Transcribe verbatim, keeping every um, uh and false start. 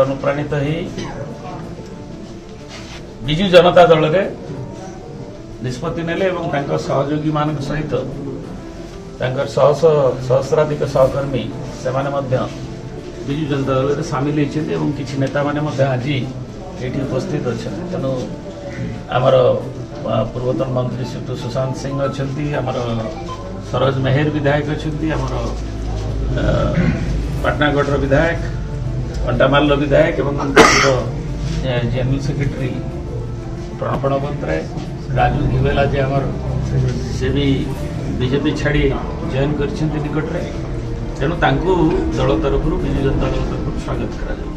अनुप्राणित ही बिजु जनता दल के निष्पत्ति नेले एवं सहयोगी मान सहित सहस सहस्राधिक सहकर्मी से बिजु जनता दल के सामिल होती कि नेता मैंने आज ये उपस्थित अच्छा तेणु आमर पूर्वतन मंत्री श्री सुशांत सिंह अच्छा आमर सरोज मेहर विधायक अच्छा आमर पाटनागढ़ विधायक पंटामाल विधायक एवं जेनरल सेक्रेटरी प्रणपण पट्टनायक राजू घिवेला जे आमर से भी बीजेपी छाड़ी जॉइन कर तेणु दल तरफ बिजु जनता दल तरफ स्वागत कर।